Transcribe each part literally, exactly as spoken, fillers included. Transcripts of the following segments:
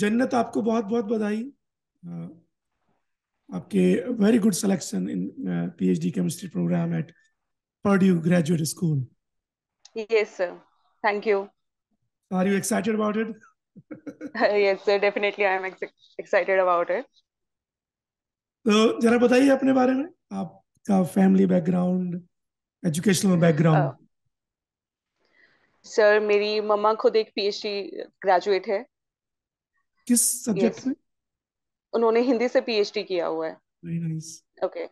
जन्नत, आपको बहुत बहुत बधाई आपके very good selection in PhD chemistry programme at Purdue Graduate School. Yes, sir. Thank you. Are you excited about it? Yes, sir. Definitely, I am ex excited about it. So, जरा बताइए अपने बारे में, आपका family background, educational background. Sir, मेरी मम्मा खुद एक PhD graduate है. किस subject में? उन्होंने हिंदी से PhD किया हुआ है. Very nice. Okay.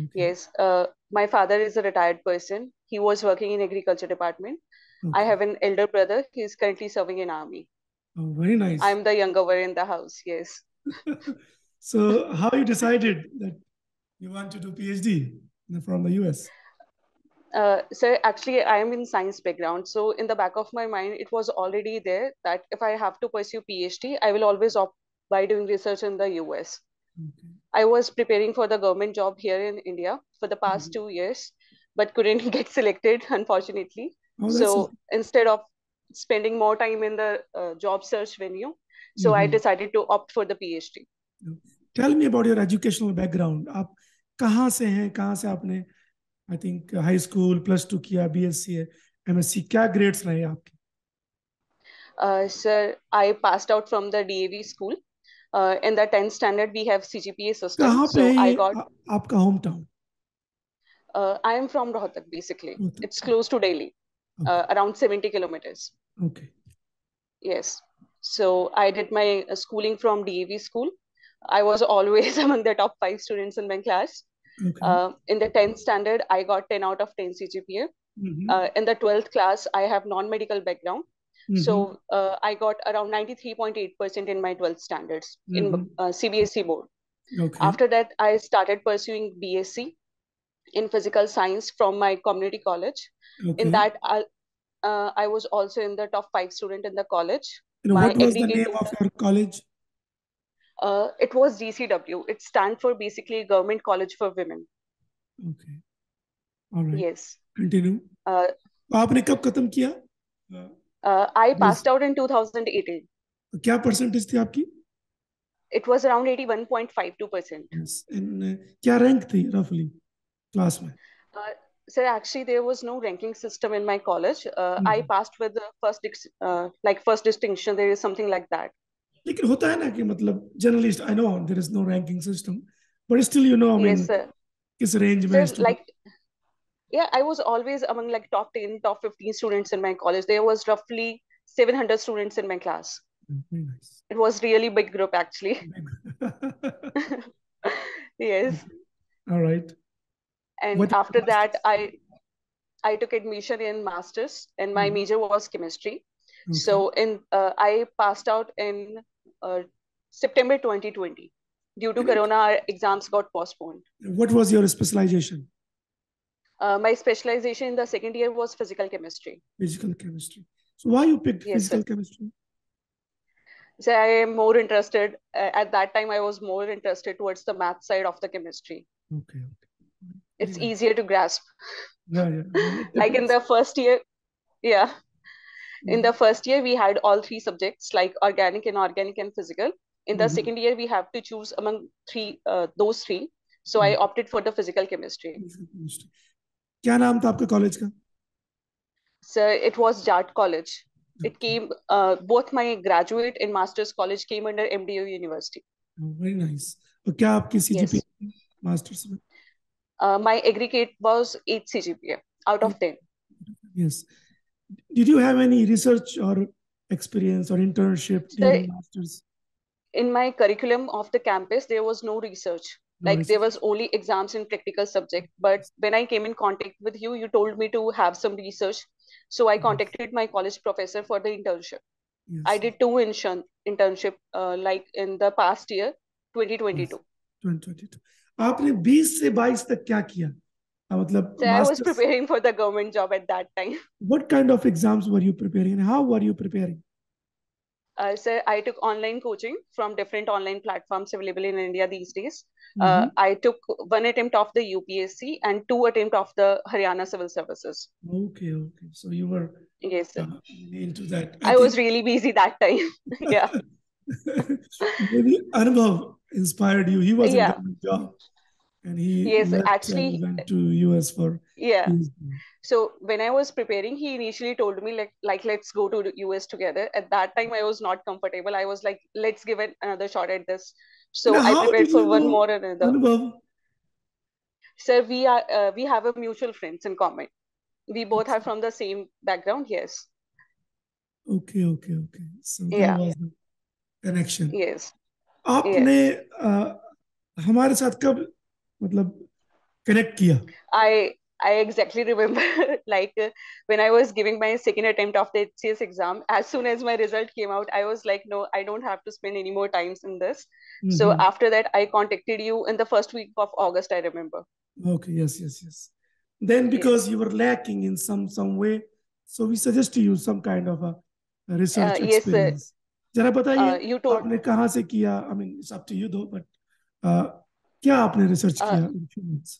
Okay. Yes, uh, my father is a retired person. He was working in agriculture department. Okay. I have an elder brother. He is currently serving in army. Oh, very nice. I am the younger one in the house. Yes. So, how you decided that you want to do PhD from the U S? Uh, so, actually, I am in science background. So, in the back of my mind, it was already there that if I have to pursue PhD, I will always opt by doing research in the U S. Okay. I was preparing for the government job here in India for the past mm-hmm. two years, but couldn't get selected, unfortunately. Oh, so a... instead of spending more time in the uh, job search venue, so mm-hmm. I decided to opt for the PhD. Tell me about your educational background. आप कहाँ से हैं? कहाँ से आपने I think high school plus two किया, B S C, M S C? क्या grades रहे आपके? Uh, sir, I passed out from the D A V school. Uh, in the tenth standard, we have C G P A system. So I got. Aapka hometown? Uh, I am from Rohtak, basically. Rohtak. It's close to Delhi, okay. uh, around seventy kilometers. Okay. Yes. So I did my schooling from D A V school. I was always among the top five students in my class. Okay. Uh, in the tenth standard, I got ten out of ten C G P A. Mm-hmm. uh, in the twelfth class, I have non-medical background. Mm-hmm. So uh, I got around ninety-three point eight percent in my twelfth standards mm-hmm. in uh, C B S E board. Okay. After that, I started pursuing B S C in physical science from my community college. Okay. In that, I, uh, I was also in the top five student in the college. And what was the name of your college? Uh, it was D C W. It stands for basically Government College for Women. Okay. All right. Yes. Continue. Uh, आपने कब खत्म किया? Uh, Uh, I passed out in two thousand eighteen. क्या percentage थी आपकी? It was around eighty-one point five two percent. Yes. And uh, क्या rank थी roughly class में? Uh, sir, actually there was no ranking system in my college. Uh, mm-hmm. I passed with the first uh, like first distinction. There is something like that. लेकिन होता है ना कि मतलब generalist, I know there is no ranking system, but still you know I mean, yes, sir. किस range में? Like yeah, I was always among like top ten, top fifteen students in my college. There was roughly seven hundred students in my class. Very nice. It was really big group actually. Yes. All right. And what after that, I, I took admission in master's and my mm-hmm. major was chemistry. Okay. So in uh, I passed out in uh, September twenty twenty. Due to Corona, our exams got postponed. What was your specialization? Uh, my specialization in the second year was physical chemistry. Physical chemistry. So why you picked yes, physical sir. chemistry? So I am more interested, uh, at that time I was more interested towards the math side of the chemistry. Okay. Okay. It's yeah. easier to grasp. Yeah, yeah. Like in the first year, yeah. In the first year, we had all three subjects like organic, inorganic and physical. In the mm-hmm. second year, we have to choose among three uh, those three. So mm-hmm. I opted for the physical chemistry. Physical chemistry. क्या नाम था आपके college का? Sir, it was Jat College. It came, uh, both my graduate and master's college came under M D U University. Oh, very nice. और क्या आपकी C G P A yes. Masters में? Uh, my aggregate was eight C G P A out of ten. Yes. Did you have any research or experience or internship in your master's? In my curriculum of the campus, there was no research. Like there was only exams in practical subject, but when I came in contact with you, you told me to have some research. So I contacted my college professor for the internship. Yes. I did two internship uh, like in the past year, twenty twenty-two. twenty twenty-two. Aapne twenty se baईस tak kya kiya? Matlab, so I was preparing for the government job at that time. What kind of exams were you preparing? How were you preparing? Uh, sir, I took online coaching from different online platforms available in India these days. Mm-hmm. uh, I took one attempt of the U P S C and two attempt of the Haryana Civil Services. Okay, okay. So you were yes, sir. Uh, into that. I, I think... was really busy that time. Yeah. Maybe Anubhav inspired you. He was yeah. in government job. And he yes, actually, went to U S for yeah. P H D. So when I was preparing, he initially told me like, like let's go to the U S together. At that time, I was not comfortable. I was like, let's give it another shot at this. So now, I prepared for one know, more another. Anubhav? Sir, we are uh, we have a mutual friends in common. We both are from the same background. Yes. Okay, okay, okay. So yeah. that was the connection. Yes. आपने हमारे साथ कब मतलब connect किया? I I exactly remember like when I was giving my second attempt of the H C S exam. As soon as my result came out, I was like, no, I don't have to spend any more times in this. Mm-hmm. So after that, I contacted you in the first week of August. I remember. Okay. Yes. Yes. Yes. Then because yes. you were lacking in some some way, so we suggest to you some kind of a research uh, experience. Yes, sir. जरा बताइए uh, you told आपने कहाँ से किया? I mean, it's up to you though, but uh, क्या आपने research किया? Uh,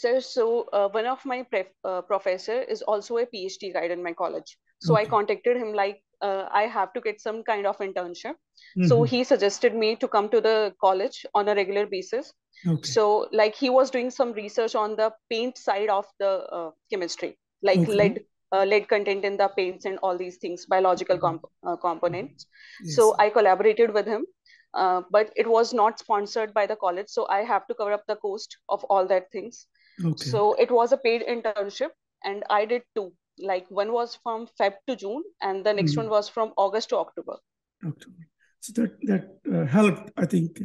Sir, so uh, one of my pref uh, professor is also a P H D guide in my college. So okay. I contacted him like, uh, I have to get some kind of internship. Mm-hmm. So he suggested me to come to the college on a regular basis. Okay. So like he was doing some research on the paint side of the uh, chemistry, like okay. lead, uh, lead content in the paints and all these things, biological comp uh, components. Yes. So I collaborated with him. Uh, but it was not sponsored by the college. So I have to cover up the cost of all that things. Okay. So it was a paid internship and I did two. Like one was from Feb to June and the next mm. one was from August to October. October. So that, that uh, helped, I think,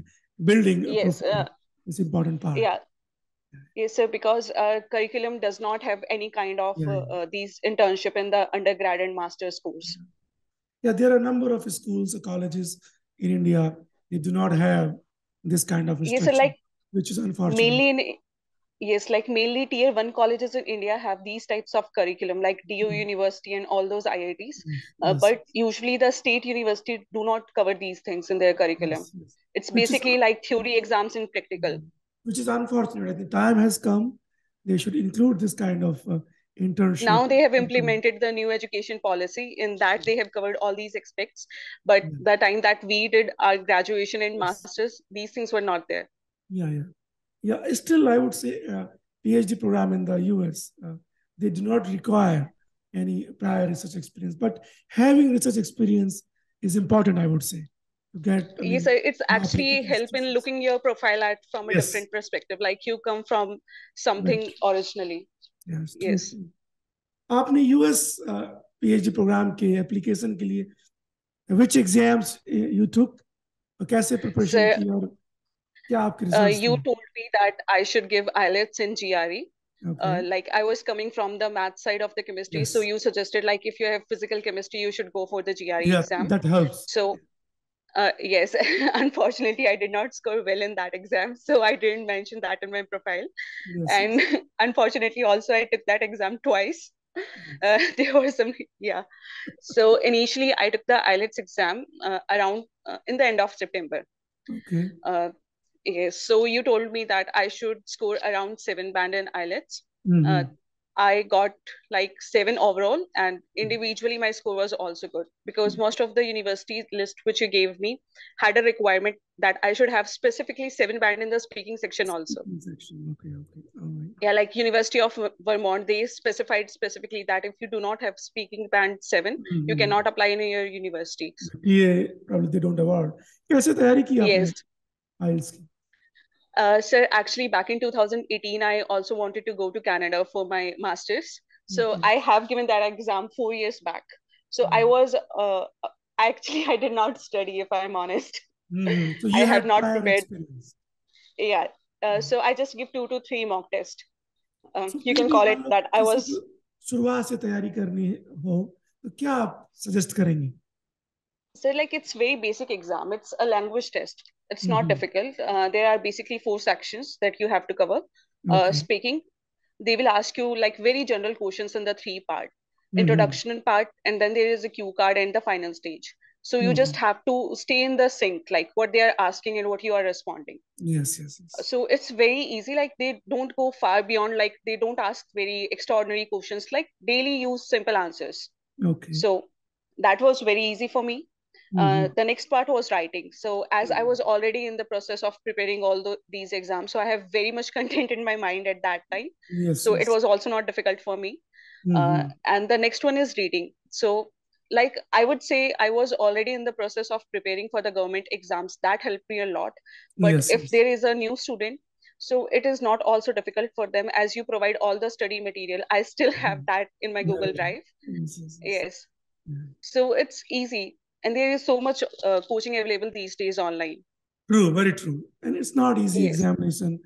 building yes, uh, is important part. Yeah. Yes, sir, because our curriculum does not have any kind of yeah. uh, uh, these internship in the undergrad and master's course. Yeah, there are a number of schools, colleges in India. They do not have this kind of structure, yes, so like which is unfortunate. Mainly in, yes, like mainly tier one colleges in India have these types of curriculum like D U mm. University and all those I I Ts. Yes, uh, yes. But usually the state university do not cover these things in their curriculum. Yes, yes. It's which basically is, like theory exams and practical. Which is unfortunate. The time has come. They should include this kind of uh, internship. Now they have implemented the new education policy in that they have covered all these aspects. But yeah. the time that we did our graduation and yes. masters, these things were not there. Yeah, yeah. Yeah, still I would say uh, P H D program in the U S, uh, they do not require any prior research experience. But having research experience is important, I would say. To get, I yes, mean, it's actually help in looking your profile at from a yes. different perspective. Like you come from something right. originally. Yes. yes. आपने U S uh, P H D program के application के लिए which exams you took? कैसे preparation की और क्या आपके results? You told me that I should give I E L T S and G R E. Okay. Uh, like I was coming from the math side of the chemistry, yes. so you suggested like if you have physical chemistry, you should go for the G R E yeah, exam. That helps. So. Uh, yes, unfortunately, I did not score well in that exam. So I didn't mention that in my profile. Yes, and yes. unfortunately, also, I took that exam twice. Uh, there were some, yeah. So initially, I took the I E L T S exam uh, around uh, in the end of September. Okay. Uh, yes. So you told me that I should score around seven band in I E L T S. Mm-hmm. uh, I got like seven overall and individually my score was also good because most of the university list which you gave me had a requirement that I should have specifically seven band in the speaking section also. Speaking section. Okay, okay. All right. Yeah, like University of Vermont, they specified specifically that if you do not have speaking band seven, mm-hmm. you cannot apply in your university. Yeah, probably they don't award. Yes. Yes. Uh, sir, actually back in two thousand eighteen, I also wanted to go to Canada for my master's. So mm-hmm. I have given that exam four years back. So mm-hmm. I was, uh, actually, I did not study if I'm honest. Mm-hmm. So you I have, have not prepared. Experience. Yeah. Uh, mm-hmm. So I just give two to three mock tests. Um, so you can call it that I was. शुरुआत से तैयारी करनी हो तो क्या आप suggest करेंगे? So like it's very basic exam. It's a language test. It's not mm-hmm. difficult. Uh, there are basically four sections that you have to cover. Okay. Uh, speaking, they will ask you like very general questions in the three part, mm-hmm. introduction part, and then there is a cue card and the final stage. So you mm-hmm. just have to stay in the sync, like what they are asking and what you are responding. Yes, yes, yes. So it's very easy. Like they don't go far beyond, like they don't ask very extraordinary questions, like daily use simple answers. Okay. So that was very easy for me. Mm-hmm. Uh, the next part was writing. So as mm-hmm. I was already in the process of preparing all the, these exams, so I have very much content in my mind at that time. Yes, so yes. It was also not difficult for me. Mm-hmm. Uh, and the next one is reading. So like I would say I was already in the process of preparing for the government exams. That helped me a lot. But yes, if yes. there is a new student, so it is not also difficult for them, as you provide all the study material. I still have that in my Google Drive. Yes. yes, yes. yes. So it's easy. And there is so much uh, coaching available these days online. True, very true. And it's not easy yes. examination.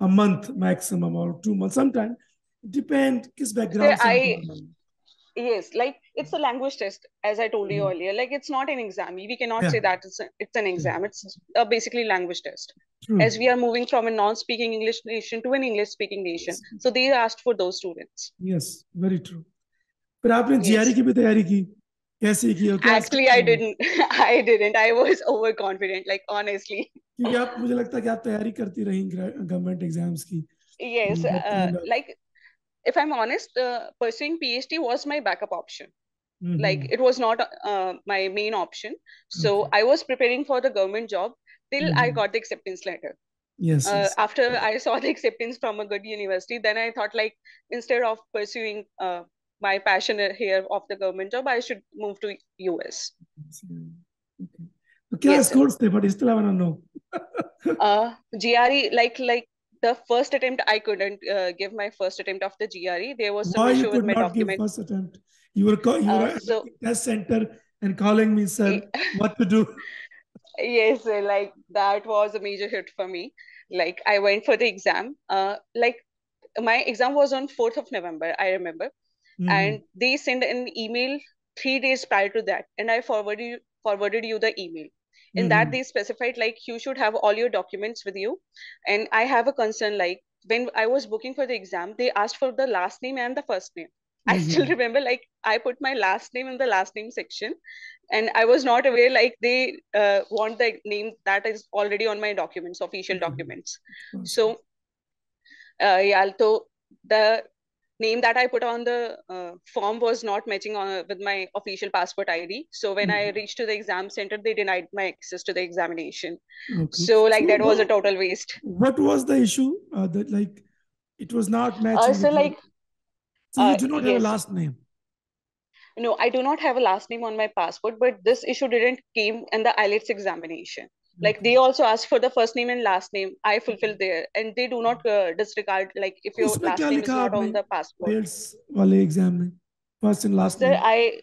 A month maximum or two months. Sometimes it depends his background. I, yes, like it's a language test, as I told mm. you earlier. Like it's not an exam. We cannot yeah. say that it's, a, it's an exam. It's a basically language test. True. As we are moving from a non-speaking English nation to an English-speaking nation. Yes. So they asked for those students. Yes, very true. But you yes. G R E actually, I didn't. I didn't. I was overconfident, like honestly. government exams. Yes, uh, like if I'm honest, uh, pursuing PhD was my backup option. Mm-hmm. Like it was not uh, my main option. So okay. I was preparing for the government job. Till mm-hmm. I got the acceptance letter. Yes, uh, yes. After yeah. I saw the acceptance from a good university, then I thought like instead of pursuing uh, my passion here of the government job, I should move to U S. Okay. Okay, yes, scores there, but still I want to know. uh, G R E, like like the first attempt, I couldn't uh, give my first attempt of the G R E. There was some issue with my document. First attempt. You were you were uh, so, at the test center and calling me, sir, what to do. Yes, like that was a major hit for me. Like I went for the exam. Uh, like my exam was on fourth of November, I remember. Mm-hmm. And they sent an email three days prior to that. And I forwarded you, forwarded you the email. In mm-hmm. that they specified like you should have all your documents with you. And I have a concern, like when I was booking for the exam, they asked for the last name and the first name. I still remember, like I put my last name in the last name section and I was not aware like they uh, want the name that is already on my documents, official documents. So uh, yeah, so the name that I put on the uh, form was not matching on, with my official passport I D. So when mm-hmm. I reached to the exam center, they denied my access to the examination. Okay. So like so that what, was a total waste. What was the issue uh, that like it was not matching? Also, like. So you do not uh, yes. have a last name? No, I do not have a last name on my passport, but this issue didn't came in the I E L T S examination. Okay. Like they also asked for the first name and last name. I fulfilled there and they do not uh, disregard like if your last name is not on the passport. I E L T S wale exam mein, first and last Sir, name. I,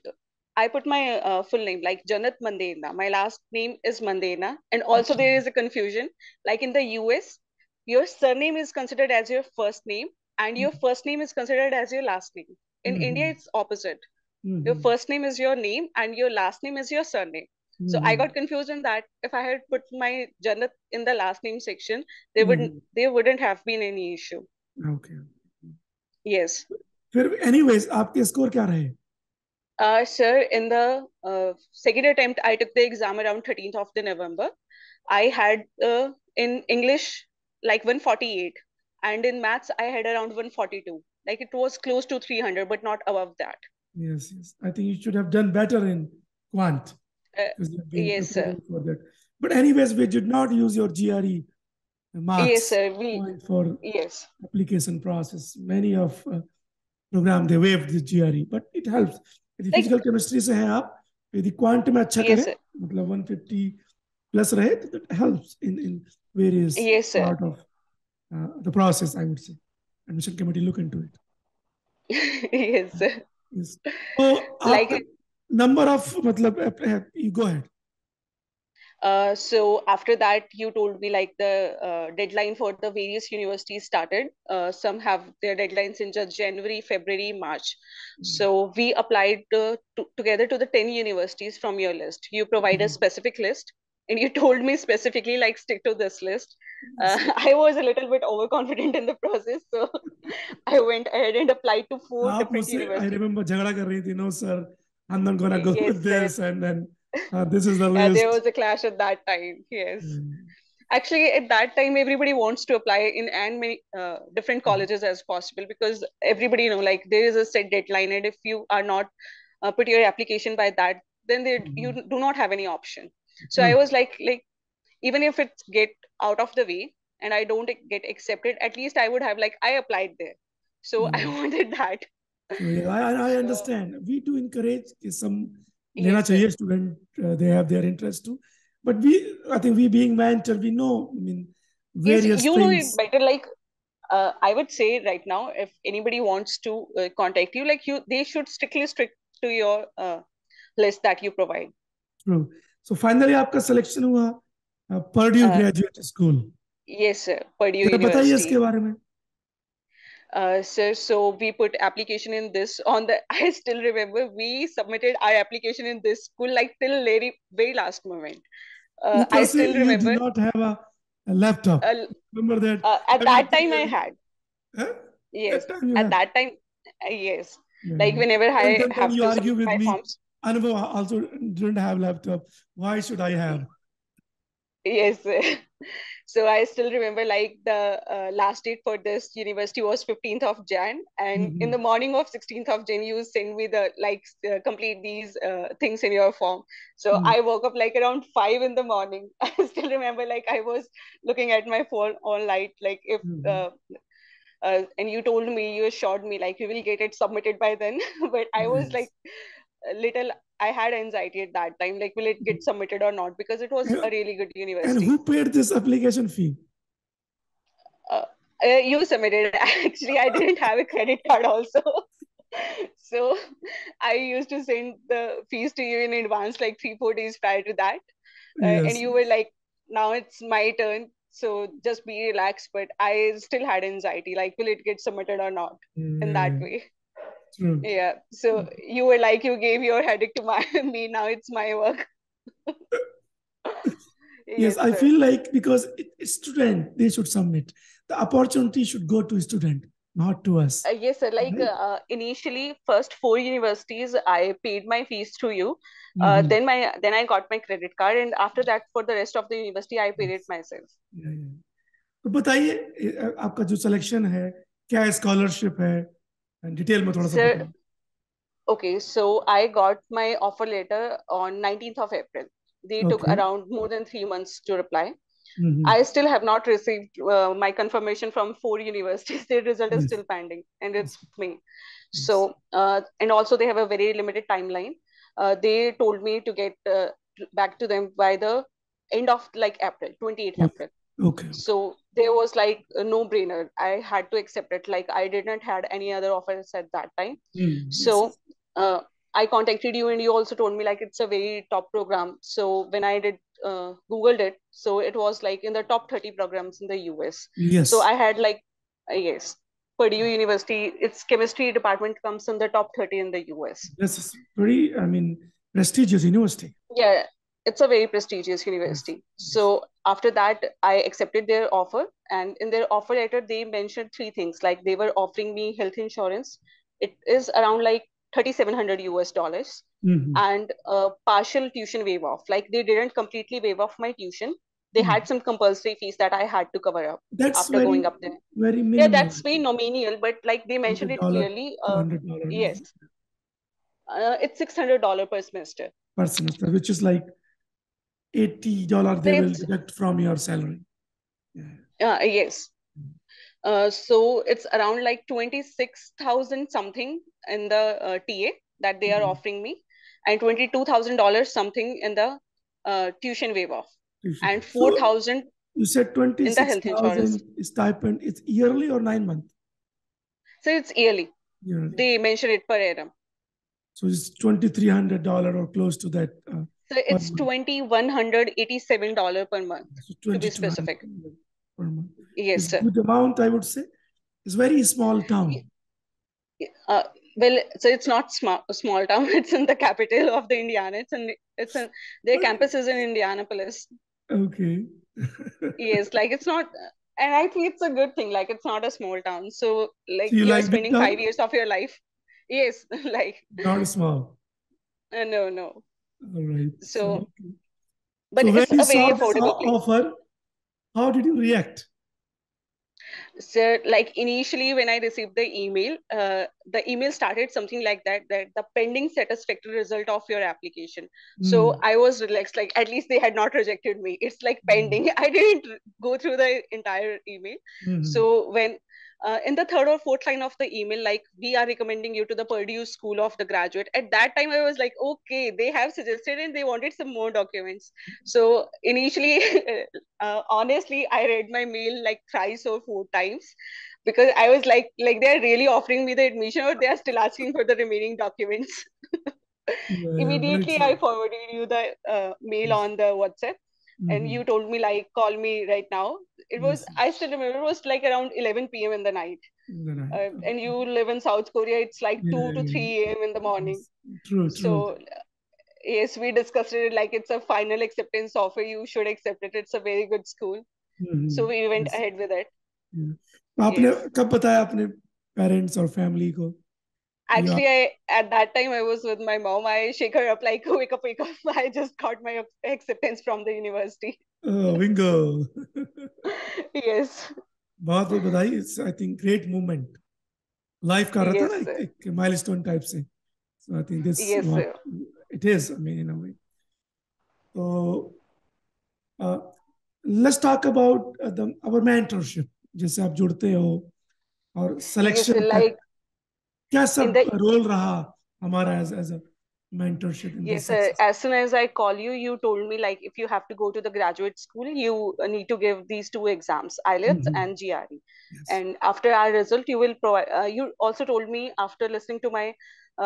I put my uh, full name like Jannat Manderna. My last name is Manderna. And also okay. there is a confusion. Like in the U S, your surname is considered as your first name. And your first name is considered as your last name. In mm-hmm. India, it's opposite. Mm-hmm. Your first name is your name and your last name is your surname. Mm-hmm. So I got confused in that. If I had put my Jannat in the last name section, there wouldn't mm-hmm. there wouldn't have been any issue. Okay. Yes. Anyways, aapke score kya rahe? Uh, sir, in the uh, second attempt, I took the exam around thirteenth of the November. I had uh, in English like one forty-eight. And in maths, I had around one forty-two. Like it was close to three hundred, but not above that. Yes, yes. I think you should have done better in quant. Uh, yes, sir. But anyways, we did not use your G R E marks yes, sir. We, for yes. application process. Many of uh, program they waived the G R E, but it helps. The like, physical chemistry se hai aap, the quantum acha yes, kare, matlab one fifty plus rahe, that helps in in various yes, part sir. Of. Uh, the process, I would say. Admission committee look into it. Yes, sir. Yes. So, like it, number of, matlab, you go ahead. Uh, so after that, you told me like the uh, deadline for the various universities started. Uh, some have their deadlines in just January, February, March. Mm-hmm. So we applied to, to, together to the ten universities from your list. You provide mm-hmm. a specific list. And you told me specifically, like, stick to this list. Uh, I was a little bit overconfident in the process. So I went ahead and applied to four Aap different muse, universities. I remember jhagda kar rahi thi, no, sir, I'm not going to go yes, with this. Sir. And then uh, this is the list. Yeah, there was a clash at that time. Yes. Mm. Actually, at that time, everybody wants to apply in as many uh, different colleges as possible. Because everybody, you know, like, there is a set deadline. And if you are not uh, put your application by that then they mm-hmm. you do not have any option. So mm-hmm. I was like, like, even if it's get out of the way and I don't get accepted, at least I would have like, I applied there. So mm-hmm. I wanted that. Yeah, I, I understand. So, we do encourage some yes, student, uh, they have their interest too. But we, I think we being mentor, we know, I mean, various yes, you things. Know it better, like, uh, I would say right now, if anybody wants to uh, contact you, like you, they should strictly strict to your uh, list that you provide. True. So finally, आपका selection हुआ uh, Purdue uh, Graduate School. Yes, sir. Purdue University. बताइए इसके बारे में. Uh, sir, so we put application in this on the, I still remember we submitted our application in this school like till very, very last moment. Uh, I still remember. You did not have a, a laptop. Uh, remember that? Uh, at that time I had. Huh? Yes. That at had. That time, uh, yes. Yeah. Like whenever I then have you to argue with me, forms. Anubhav also didn't have laptop. Why should I have? Yes, sir. So I still remember like the uh, last date for this university was fifteenth of Jan and mm-hmm. in the morning of sixteenth of Jan, you send me the like uh, complete these uh, things in your form. So mm-hmm. I woke up like around five in the morning. I still remember like I was looking at my phone all night, like if mm-hmm. uh, uh, and you told me, you assured me like you will get it submitted by then. But I was yes. like a little, I had anxiety at that time, like will it get submitted or not, because it was a really good university. And who paid this application fee? Uh, uh, you submitted. Actually, I didn't have a credit card also. So I used to send the fees to you in advance, like three, four days prior to that. Uh, yes. And you were like, now it's my turn. So just be relaxed. But I still had anxiety, like will it get submitted or not mm. in that way. True. Yeah, so you were like, you gave your headache to my, me, now it's my work. yes, yes I feel like because it's student, they should submit. The opportunity should go to student, not to us. Uh, yes, sir. Like right? uh, initially, first four universities, I paid my fees through you. Mm-hmm. Uh, then my then I got my credit card. And after that, for the rest of the university, I paid it myself. Yeah, yeah. So, बताइए आपका जो selection है, क्या scholarship है? And detail में थोड़ा सा बताओ. Okay, so I got my offer letter on nineteenth of April. They okay. took around more than three months to reply. Mm-hmm. I still have not received uh, my confirmation from four universities. Their result is yes. still pending, and it's me. Yes. So uh, and also they have a very limited timeline. Uh, they told me to get uh, back to them by the end of like April, twenty-eighth April. Okay. So there was like a no-brainer. I had to accept it. Like I did not had any other offers at that time. Mm. So uh, I contacted you and you also told me like it's a very top program. So when I did uh, Googled it, so it was like in the top thirty programs in the U S. Yes. So I had like, uh, yes, Purdue University, its chemistry department comes in the top thirty in the U S. This is very, I mean, prestigious university. Yeah. It's a very prestigious university. So after that, I accepted their offer. And in their offer letter, they mentioned three things. Like they were offering me health insurance. It is around like thirty-seven hundred US dollars mm-hmm. and a partial tuition waive off. Like they didn't completely waive off my tuition. They mm-hmm. had some compulsory fees that I had to cover up that's after very, going up there. Very minimal. Yeah, that's very nominal. But like they mentioned it clearly. Uh, yes. Uh, it's six hundred dollars per semester. Per semester, which is like eighty dollars they will deduct from your salary. Yeah. Uh, yes. Uh, so it's around like twenty-six thousand something in the uh, T A that they are mm-hmm. offering me, and twenty-two thousand dollars something in the uh, tuition waive off, and four thousand. So you said twenty-six thousand stipend. It's yearly or nine month? So it's yearly. yearly. They mention it per annum. So it's twenty-three hundred dollars or close to that. Uh, So it's twenty-one eighty-seven dollars per month, so to be specific. Per month. Yes, it's sir. Good amount, I would say. It's very small town. Uh, well, so it's not small, a small town. It's in the capital of the Indiana. It's in, it's in, their okay. campus is in Indianapolis. Okay. Yes, like it's not, and I think it's a good thing. Like it's not a small town. So like so you you're like spending five years of your life. Yes, like. Not small. Uh, no, no. All right. So, okay. but so it's a very affordable offer. How did you react? So like initially when I received the email, uh, the email started something like that, that the pending satisfactory result of your application. Mm. So I was relaxed, like at least they had not rejected me. It's like pending. Mm. I didn't go through the entire email. Mm. So when uh, in the third or fourth line of the email, like we are recommending you to the Purdue School of the Graduate. At that time, I was like, okay, they have suggested and they wanted some more documents. So initially, uh, honestly, I read my mail like thrice or four times. Because I was like, like they're really offering me the admission or they're still asking for the remaining documents. Yeah, immediately I forwarded you the uh, mail on the WhatsApp. Mm-hmm. And you told me like, call me right now. It was, yes. I still remember it was like around eleven p m in the night. In the night. Uh, and you live in South Korea, it's like yeah, two to three a m in the morning. True, true. So, yes, we discussed it like it's a final acceptance offer. You should accept it. It's a very good school. Mm-hmm. So we went yes. ahead with it. Yeah. आपने yes. कब बताया अपने parents और family को? Actually, I, at that time I was with my mom. I shake her up like wake up, wake up. I just got my acceptance from the university. Oh, bingo! Yes. बहुत बहुत बधाई. It's I think great moment. Life का रहता है एक milestone type से. So I think this. Yes, sir. It is. I mean, in a way. So, uh, let's talk about uh, the our mentorship. जैसे आप जुड़ते हो और सिलेक्शन like, क्या सब रोल रहा हमारा as as a mentorship in yes uh, as soon as I call you you told me like if you have to go to the graduate school you need to give these two exams I E L T S mm-hmm. and G R E yes. and after our result you will provide uh, you also told me after listening to my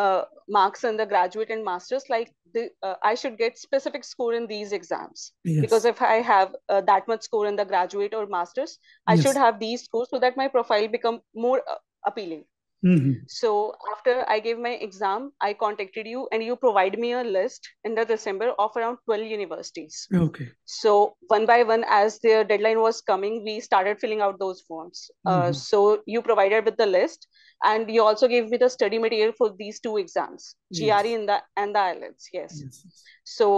uh, marks in the graduate and masters like the, uh, I should get specific score in these exams yes. because if I have uh, that much score in the graduate or masters I yes. should have these scores so that my profile become more uh, appealing. Mm-hmm. So after I gave my exam, I contacted you and you provide me a list in the December of around twelve universities. Okay. So one by one, as their deadline was coming, we started filling out those forms. Mm-hmm. Uh, so you provided with the list and you also gave me the study material for these two exams, yes. G R E in the, and the I E L T S. Yes. yes. So,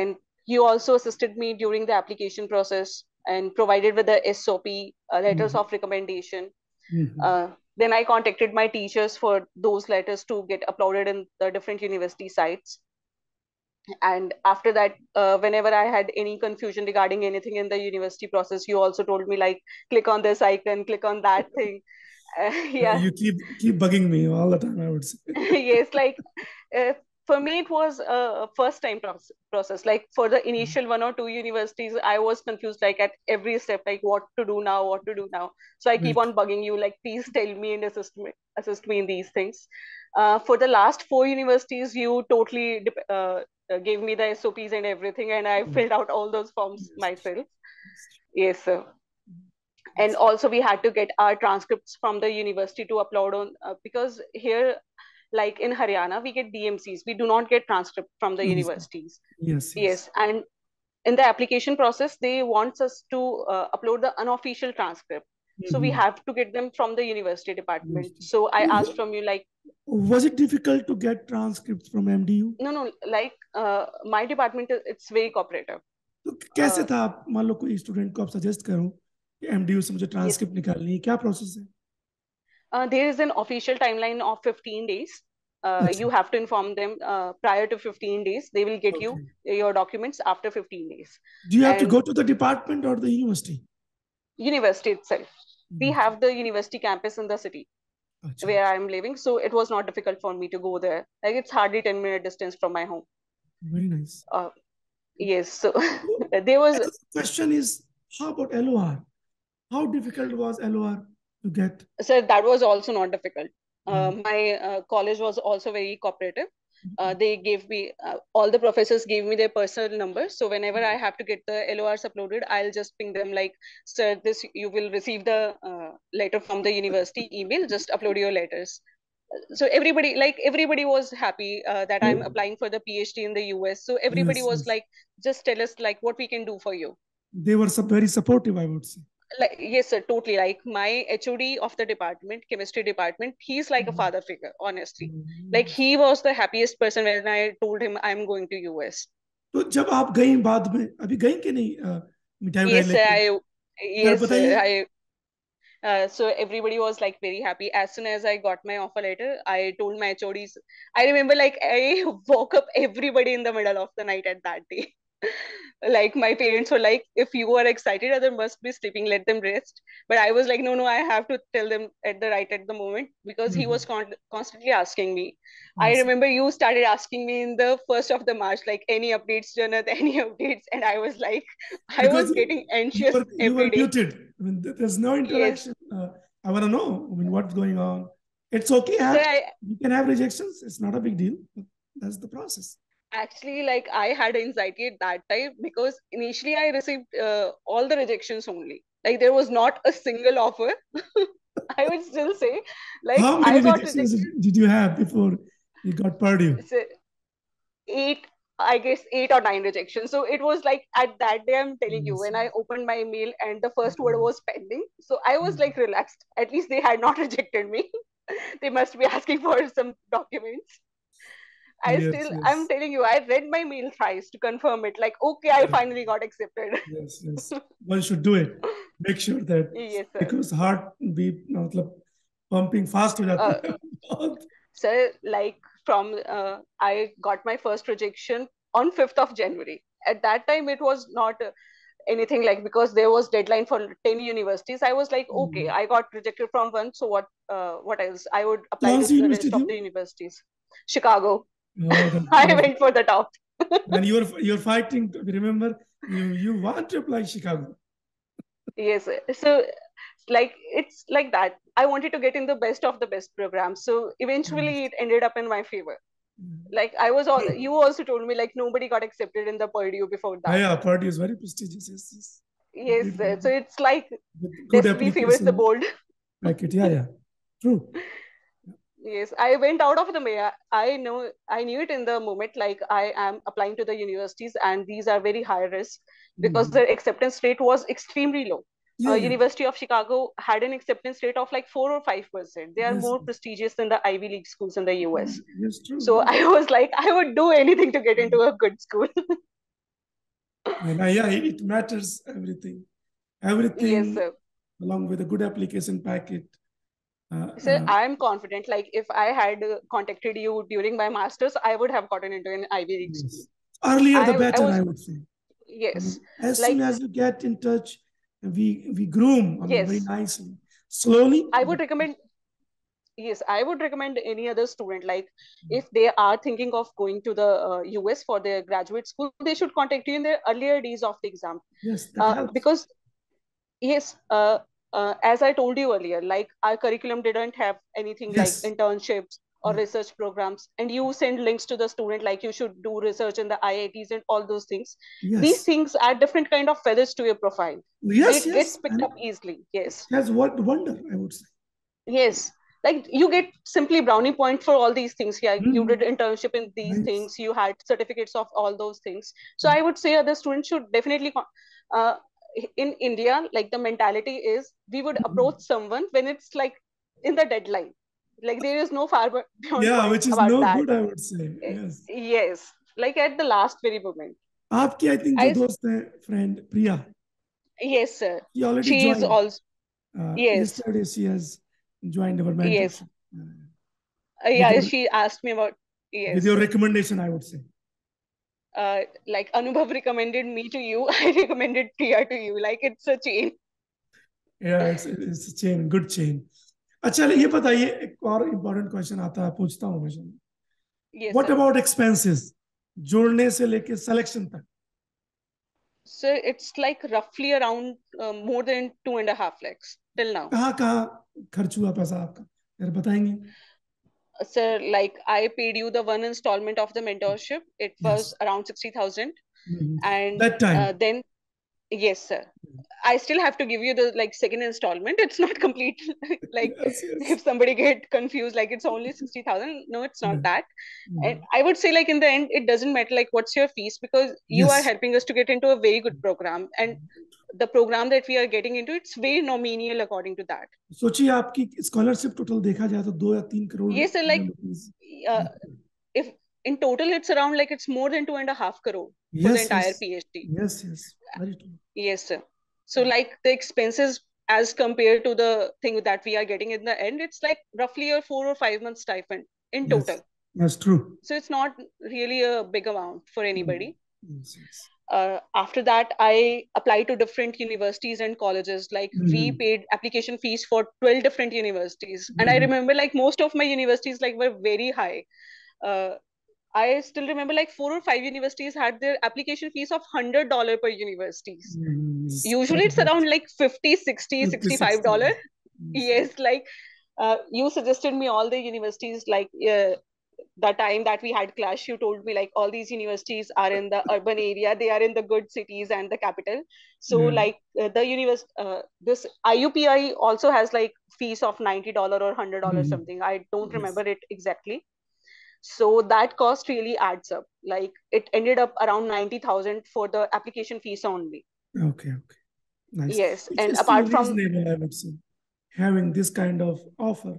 and you also assisted me during the application process and provided with the S O P, uh, letters mm-hmm. of recommendation. Mm-hmm. uh, Then I contacted my teachers for those letters to get uploaded in the different university sites. And after that, uh, whenever I had any confusion regarding anything in the university process, you also told me like, click on this icon, click on that thing. Uh, yeah. You keep keep bugging me all the time, I would say. Yes, like uh, for me, it was a first time process. Like for the initial one or two universities, I was confused like at every step, like what to do now, what to do now. So I keep on bugging you, like, please tell me and assist me, assist me in these things. Uh, for the last four universities, you totally uh, gave me the S O Ps and everything. And I filled out all those forms myself. Yes, sir. And also we had to get our transcripts from the university to upload on uh, because here, like in Haryana, we get D M Cs. We do not get transcript from the yes. universities. Yes, yes. Yes. And in the application process, they want us to uh, upload the unofficial transcript. Mm-hmm. So we have to get them from the university department. Mm-hmm. So I asked from you, like... Was it difficult to get transcripts from M D U? No, no. Like uh, my department, it's very cooperative. So how was it? If you student a suggest that M D U has to get transcript, what process is it? Uh, there is an official timeline of fifteen days. Uh, okay. You have to inform them uh, prior to fifteen days. They will get okay. you your documents after fifteen days. Do you and have to go to the department or the university? University itself. Mm-hmm. We have the university campus in the city gotcha. Where I am living. So it was not difficult for me to go there. Like it's hardly ten minute distance from my home. Very nice. Uh, yes. So there was... The question is, how about L O R? How difficult was L O R? To get? So that was also not difficult. Mm-hmm. uh, my uh, college was also very cooperative. Uh, they gave me, uh, all the professors gave me their personal numbers. So whenever I have to get the L O Rs uploaded, I'll just ping them like, sir, this, you will receive the uh, letter from the university email, just upload your letters. So everybody, like everybody was happy uh, that mm-hmm. I'm applying for the PhD in the U S. So everybody yes, was yes. like, just tell us like what we can do for you. They were very supportive, I would say. Like, yes, sir, totally. Like my H O D of the department, chemistry department, he's like mm-hmm. a father figure, honestly. Mm-hmm. Like he was the happiest person when I told him I'm going to U S. So when you went back, did you go or not? Yes, sir, I... Yes, sir, I... Uh, so everybody was like very happy. As soon as I got my offer letter, I told my H O Ds. I remember like I woke up everybody in the middle of the night at that day. Like my parents were like, if you are excited, others must be sleeping, let them rest. But I was like, no no, I have to tell them at the right at the moment, because mm-hmm. he was con constantly asking me. Awesome. I remember you started asking me in the first of the March, like, any updates, Jannat, any updates? And I was like, I because was getting anxious. You were, you every were day. Muted. I mean, there's no interaction. Yes. uh, I want to know, I mean, what's going on. It's okay, have, so I, you can have rejections, it's not a big deal. That's the process. Actually, like, I had anxiety at that time, because initially I received uh, all the rejections only. Like, there was not a single offer. I would still say, like, how many I got rejections rejected. Did you have before you got Purdue? So eight, I guess, eight or nine rejections. So it was like at that day, I'm telling yes. you, when I opened my mail and the first word was pending, so I was like relaxed. At least they had not rejected me. They must be asking for some documents. I yes, still, yes. I'm telling you, I read my mail thrice to confirm it. Like, okay, I finally got accepted. Yes, yes. One should do it. Make sure that yes, sir. Because heart be pumping fast. Uh, so, like, from uh, I got my first rejection on fifth of January. At that time, it was not uh, anything like, because there was deadline for ten universities. I was like, okay, mm. I got rejected from one. So what? Uh, what else? I would apply to the rest of the universities. Chicago. No, the, I went for the top. And you're you're fighting. Remember, you you want to apply Chicago. Yes, so like it's like that. I wanted to get in the best of the best program. So eventually, it ended up in my favor. Like I was all. You also told me like nobody got accepted in the Purdue before that. Yeah, yeah, Purdue is very prestigious. Yes, yes. Yes, good, so it's like destiny favors the bold. Like it, yeah, yeah, true. Yes, I went out of the mayor. I know, I knew it in the moment, like I am applying to the universities and these are very high risk because mm. the acceptance rate was extremely low. Yeah, uh, yeah. University of Chicago had an acceptance rate of like four or five percent. They are yes. more prestigious than the Ivy League schools in the U S. Yes, true. So I was like, I would do anything to get into a good school. And I, yeah, it matters everything. Everything yes, sir. Along with a good application packet. Uh, so uh, I'm confident, like if I had uh, contacted you during my master's, I would have gotten into an Ivy League yes. school. Earlier the I, better, I, was, I would say. Yes. I mean, as like, soon as you get in touch, we, we groom I mean, yes. very nicely. Slowly. I would recommend, yes, I would recommend any other student, like mm-hmm. if they are thinking of going to the uh, U S for their graduate school, they should contact you in the earlier days of the exam. Yes, uh, because, yes, uh, Uh, as I told you earlier, like our curriculum didn't have anything yes. like internships or mm-hmm. research programs, and you send links to the student like you should do research in the I I Ts and all those things. Yes. These things are different kind of feathers to your profile. Yes, it yes. gets picked and up easily. Yes. That's what wonder, I would say. Yes. Like you get simply brownie point for all these things. Yeah, mm-hmm. you did internship in these nice. Things. You had certificates of all those things. So mm-hmm. I would say other students should definitely... Uh, in India, like the mentality is we would approach someone when it's like in the deadline, like there is no far beyond yeah, which is no that. Good, I would say. Yes. Yes, like at the last very moment. Aapki, I think, I, dost hai, friend Priya. Yes, sir. She already she joined. Is also. Uh, yes. Yesterday, she has joined our mentorship. Yes. Uh, yeah, your, she asked me about. Yes. With your recommendation, I would say. Uh, like Anubhav recommended me to you, I recommended Priya to you. Like it's a chain. Yeah, it's, it's a chain, good chain. अच्छा ले ये बताइए एक और important question आता है पूछता हूँ मुझे. Yes. What sir. About expenses? जोड़ने से लेके selection तक. So it's like roughly around uh, more than two and a half lakhs till now. कहाँ कहाँ खर्च हुआ पैसा आपका? यार बताएंगे? Sir, like I paid you the one installment of the mentorship. It was yes. around sixty thousand. Mm-hmm. And that time. Uh, then, yes, sir. Mm-hmm. I still have to give you the like second installment. It's not complete. Like yes, yes. if somebody get confused, like it's only sixty thousand. No, it's not mm-hmm. that. Mm-hmm. And I would say like in the end, it doesn't matter like what's your fees because you yes. are helping us to get into a very good program. And the program that we are getting into, it's very nominal according to that. सोचिए आपकी scholarship total देखा जाए तो दो या तीन crore. Yes, sir, like uh, if in total it's around like it's more than two and a half crore yes, for the entire yes. PhD. Yes, yes, very true. Yes, sir. So like the expenses as compared to the thing that we are getting in the end. It's like roughly a four or five month stipend in yes, total. That's true. So it's not really a big amount for anybody. Yes, yes. Uh, after that, I applied to different universities and colleges. Like mm-hmm. we paid application fees for twelve different universities. Mm-hmm. And I remember like most of my universities like were very high. Uh, I still remember like four or five universities had their application fees of one hundred dollars per universities. Mm-hmm. Usually it's around like fifty, sixty, sixty-five dollars. Mm-hmm. Yes, like uh, you suggested me all the universities like uh, the time that we had clash, you told me like all these universities are in the urban area. They are in the good cities and the capital. So mm-hmm. like uh, the universe, uh, this I U P I also has like fees of ninety dollars or one hundred dollars mm-hmm. something. I don't yes. remember it exactly. So that cost really adds up. Like it ended up around ninety thousand for the application fees only. Okay. Okay. Nice. Yes. It's and apart from I would say, having this kind of offer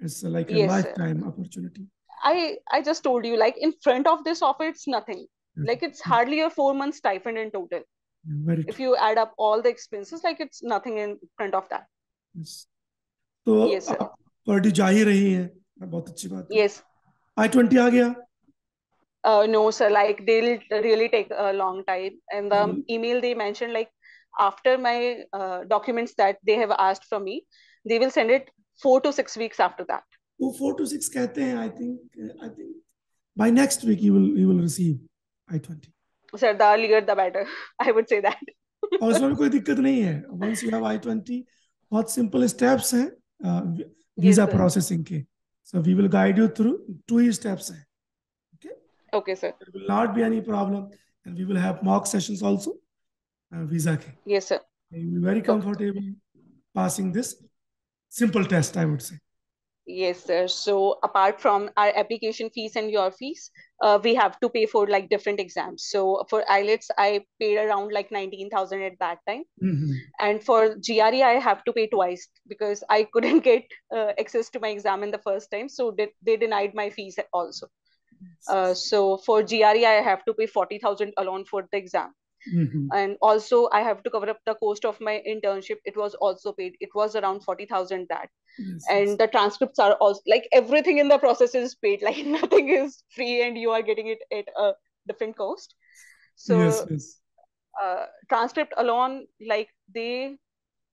is like a yes, lifetime sir. opportunity. I, I just told you, like in front of this offer, it's nothing. Like it's hardly a four month stipend in total. Very if you add up all the expenses, like it's nothing in front of that. Yes. So, yes, sir. Yes. I twenty aa gaya? Uh, no, sir. Like they'll really take a long time. And the mm-hmm. email they mentioned, like after my uh, documents that they have asked from me, they will send it four to six weeks after that. Oh, four to six कहते हैं, I think, I think by next week you will you will receive I twenty. Sir, the earlier the better. I would say that. और इसमें कोई दिक्कत नहीं है. Once you have I twenty, बहुत simple steps हैं uh, visa yes, processing के. So we will guide you through two steps हैं. Okay. Okay, sir. There will not be any problem, and we will have mock sessions also. Uh, visa के. Yes, sir. You will be very comfortable okay. passing this simple test, I would say. Yes, sir. So apart from our application fees and your fees, uh, we have to pay for like different exams. So for I E L T S, I paid around like nineteen thousand at that time. Mm-hmm. And for G R E, I have to pay twice because I couldn't get uh, access to my exam in the first time. So they, they denied my fees also. Uh, so for G R E, I have to pay forty thousand alone for the exam. Mm-hmm. And also I have to cover up the cost of my internship. It was also paid. It was around forty thousand that. Yes, and yes. the transcripts are also like everything in the process is paid. Like nothing is free and you are getting it at a different cost. So yes, yes. Uh, transcript alone, like they,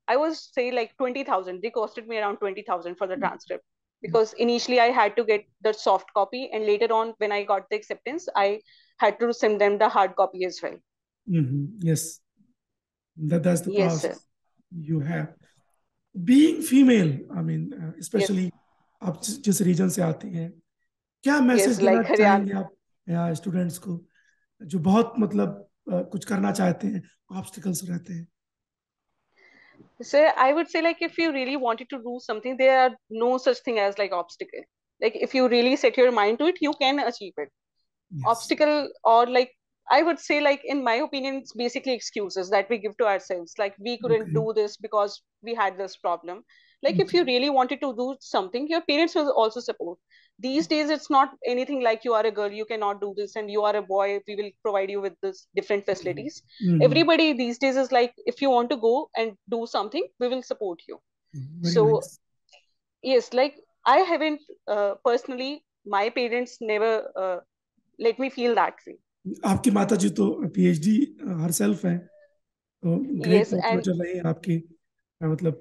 I was say like twenty thousand. They costed me around twenty thousand for the transcript because initially I had to get the soft copy. And later on when I got the acceptance, I had to send them the hard copy as well. Mm-hmm. Yes, that, that's the yes, process sir. You have. Being female, I mean, uh, especially आप जिस region से आती हैं, क्या message देना चाहेंगे आप या students को जो बहुत मतलब कुछ करना चाहते हैं, obstacles रहते हैं? Sir, I would say like if you really wanted to do something, there are no such thing as like obstacle. Like if you really set your mind to it, you can achieve it. Yes. Obstacle or like I would say like, in my opinion, it's basically excuses that we give to ourselves. Like we couldn't okay. do this because we had this problem. Like okay. if you really wanted to do something, your parents will also support. These days, it's not anything like you are a girl, you cannot do this and you are a boy, we will provide you with this different facilities. Mm-hmm. Everybody these days is like, if you want to go and do something, we will support you. Very so nice. Yes, like I haven't uh, personally, my parents never uh, let me feel that way. आपकी माता जी तो PhD herself हैं, तो great motivator रही हैं आपकी मतलब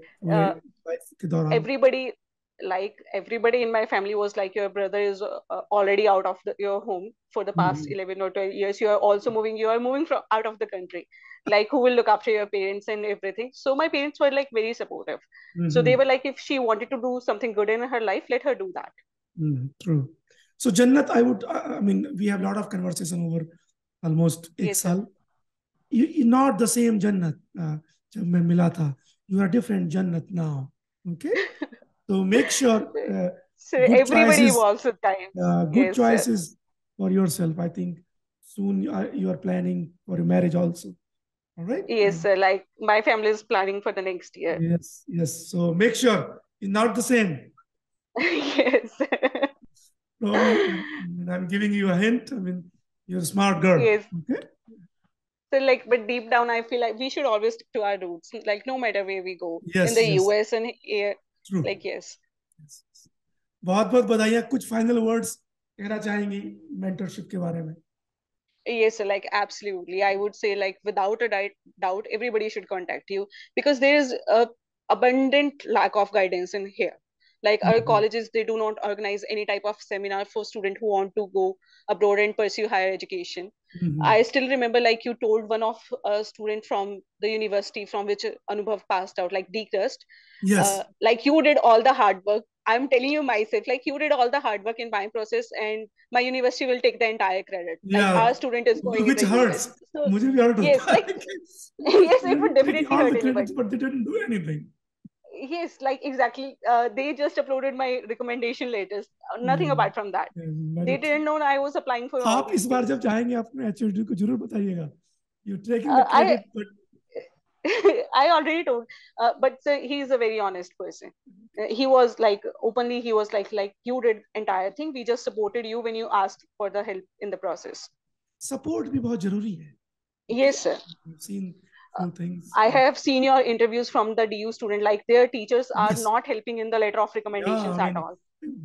के दौरान. Everybody like everybody in my family was like your brother is uh, already out of the, your home for the past mm-hmm. eleven or twelve years. You are also moving. You are moving from out of the country. Like who will look after your parents and everything? So my parents were like very supportive. Mm-hmm. So they were like, if she wanted to do something good in her life, let her do that. Mm-hmm. True. So Jannat, I would, I mean, we have a lot of conversation over almost yes, one year. You, you're not the same Jannat. Uh, you are a different Jannat now. Okay. So make sure. Uh, so everybody choices, evolves with time. Uh, good yes, choices sir. For yourself. I think soon you are, you are planning for a marriage also. All right. Yes, um, sir. Like my family is planning for the next year. Yes. Yes. So make sure you're not the same. Yes. So, I mean, I'm giving you a hint. I mean, you're a smart girl. Yes. Okay? So like, but deep down, I feel like we should always stick to our roots, like no matter where we go, yes, in the yes. U S and here, True. Like, yes. yes. बहुत बहुत बधाइयाँ, कुछ final words कहना चाहेंगी mentorship के बारे में? Yes, like absolutely. I would say, like, without a doubt, everybody should contact you because there is a abundant lack of guidance in here. Like mm-hmm. our colleges, they do not organize any type of seminar for students who want to go abroad and pursue higher education. Mm-hmm. I still remember, like you told one of a student from the university from which Anubhav passed out, like DCRUST. Yes. Uh, like you did all the hard work. I'm telling you myself, like you did all the hard work in my process and my university will take the entire credit. Yeah. Like our student is going Which hurts. So, yes, like, yes, it would definitely hurt the credits, but they didn't do anything. Yes, like exactly. Uh, they just uploaded my recommendation letters. Nothing mm. apart from that. Yeah, they didn't know I was applying for. आप इस बार जब जाएंगे आपने H O D को जरूर बताइएगा. You're taking the credit, uh, I, but. I already told, uh, but uh, he is a very honest person. Uh, he was like openly, he was like, like you did entire thing. We just supported you when you asked for the help in the process. Support भी बहुत जरूरी है. Yes, sir. I've seen some things. Uh, I have seen your interviews from the D U student. Like their teachers are yes. not helping in the letter of recommendations yeah, at all.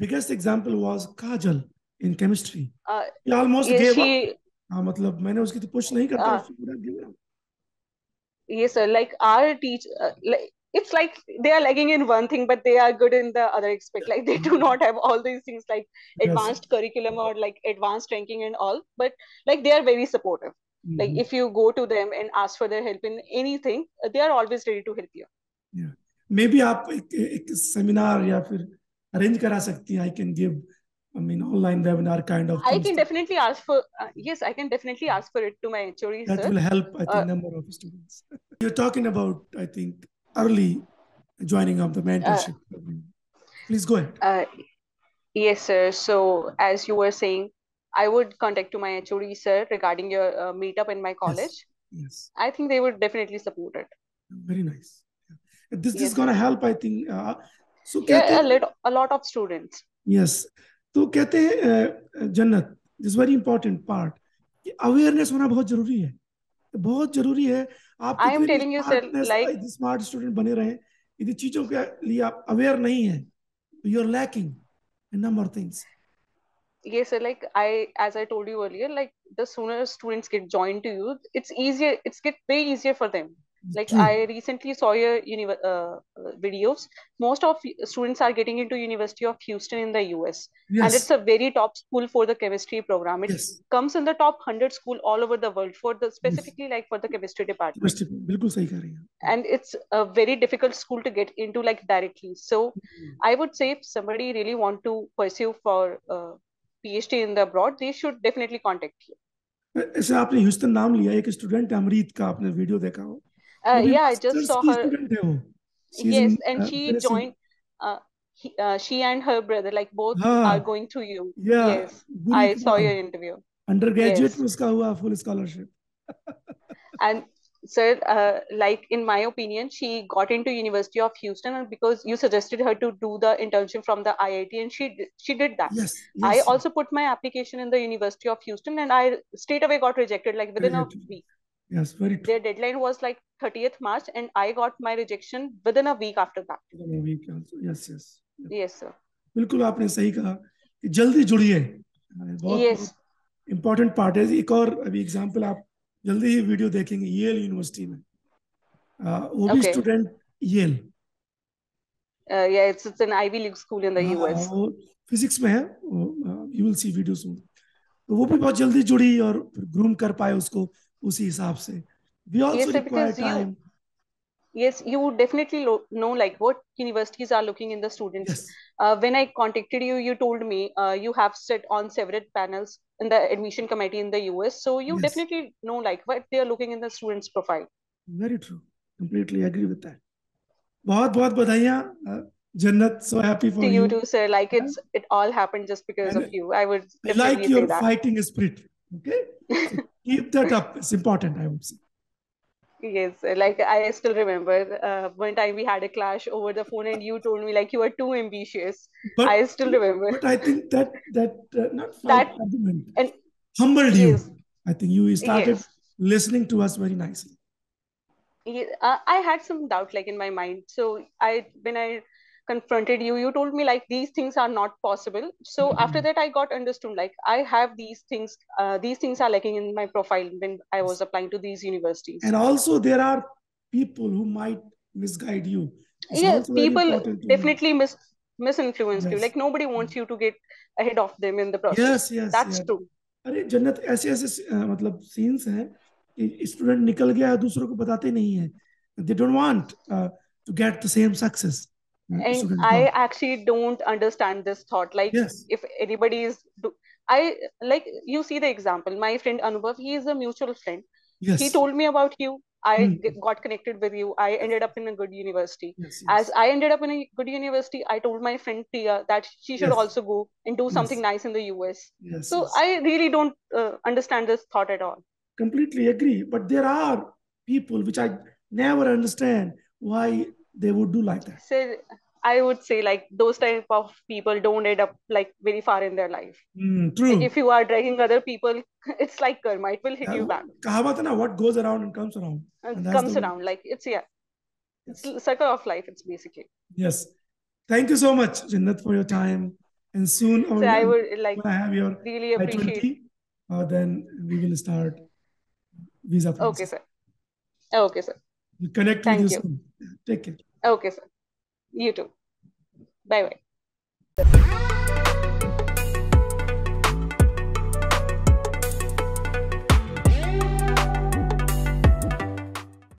Biggest example was Kajal in chemistry. Uh, he almost yes, gave she, up. हाँ मतलब मैंने उसकी तो push नहीं करता उसको पूरा give up. Yes, sir. Like our teach, uh, like, it's like they are lagging in one thing, but they are good in the other aspect. Like they do not have all these things like advanced yes. curriculum or like advanced ranking and all, but like they are very supportive. Mm-hmm. Like if you go to them and ask for their help in anything, they are always ready to help you. Yeah. Maybe aap ek, ek seminar ya fir arrange kara sakti hai. I can give, I mean, online webinar kind of. I can stuff. definitely ask for, uh, yes, I can definitely ask for it to my H O D. That sir. will help, I think, uh, number of students. You're talking about, I think, early joining of the mentorship. Uh, Please go ahead. Uh, yes, sir. So as you were saying, I would contact to my H O D, sir, regarding your uh, meetup in my college. Yes. yes. I think they would definitely support it. Very nice. Yeah. This, yes. this is going to help, I think. Uh, so yeah, a, little, a lot of students. Yes. तो कहते हैं जन्नत, this very important part, कि awareness होना बहुत जरूरी है, बहुत जरूरी है आप एक smart student बने रहें, यदि चीजों के लिए आप aware नहीं हैं, you are lacking in number of things. Yes, sir, like I, as I told you earlier, like the sooner students get joined to you, it's easier, it's get way easier for them. Like True. I recently saw your uh, videos. Most of students are getting into University of Houston in the U S. Yes. And it's a very top school for the chemistry program. It yes. comes in the top one hundred school all over the world for the specifically yes. like for the chemistry department. And it's a very difficult school to get into like directly. So mm-hmm. I would say if somebody really want to pursue for uh, PhD in the abroad, they should definitely contact you. ऐसे आपने Houston नाम लिया एक student अमरीत का आपने video देखा हो Uh, yeah, I just saw her. Yes, and she uh, joined. Uh, he, uh, she and her brother, like both, ah, are going through you. Yeah, yes, I saw your interview. Undergraduate, yes. uska hua full scholarship. And sir, uh, like in my opinion, she got into University of Houston because you suggested her to do the internship from the I I T, and she she did that. Yes, yes. I also put my application in the University of Houston, and I straight away got rejected, like within a week. Yes, very true. Their deadline was like thirtieth March, and I got my rejection within a week after that. Within a week also. Yes, yes. Yes, yes sir. बिल्कुल आपने सही कहा कि जल्दी जुड़िए. Yes. Important part है. एक और अभी example आप जल्दी ही video देखेंगे Yale University में. वो भी student Yale. Yeah, it's it's an Ivy League school in the U S. वो physics में है. You will see videos soon. तो वो भी बहुत जल्दी जुड़ी और groom कर पाए उसको. उसी हिसाब से we also yes, require time. You, yes, you definitely know like what universities are looking in the students. Yes. Uh, when I contacted you, you told me uh, you have sat on several panels in the admission committee in the U S. So you yes. definitely know like what they are looking in the students' profile. Very true. Completely agree with that. बहुत बहुत बधाइयाँ Jannat, so happy for to you. You too, sir. Like it's it all happened just because and of you. I would I like your that. fighting spirit. Okay. So keep that up. It's important, I would say. Yes, like I still remember uh, one time we had a clash over the phone and you told me like you were too ambitious. But, I still remember. But I think that, that uh, not fight, that, argument, and humbled yes. you. I think you started yes. listening to us very nicely. Yeah, I had some doubt like in my mind. So I, when I confronted you, you told me like these things are not possible. So mm-hmm. after that, I got understood like I have these things, uh, these things are lacking in my profile when I was applying to these universities. And also there are people who might misguide you. It's yes, people definitely mis misinfluence yes. you. Like nobody wants you to get ahead of them in the process. Yes, yes. That's yes. true. अरे जन्नत ऐसे ऐसे मतलब scenes हैं student निकल गया दूसरों को बताते नहीं हैं. They don't want uh, to get the same success. And I not. actually don't understand this thought. Like yes. if anybody is, I like you see the example. My friend Anubhav, he is a mutual friend. Yes. He told me about you. I mm. got connected with you. I ended up in a good university. Yes, yes. As I ended up in a good university, I told my friend Priya that she should yes. also go and do something yes. nice in the U S. Yes, so yes. I really don't uh, understand this thought at all. Completely agree. But there are people which I never understand why they would do like that. So I would say like those type of people don't end up like very far in their life. Mm, true. Like if you are dragging other people, it's like karma. It will hit yeah, you back. Kahavat na, what goes around and comes around. And comes around. Like it's, yeah. Yes. It's circle of life. It's basically. Yes. Thank you so much, Jannat, for your time. And soon, so I would like when I have your really appreciate. Uh, then we will start visa process. Okay, sir. Okay, sir. We'll connect Thank with you. you. Soon. Take care. Okay, sir. You too. Bye-bye.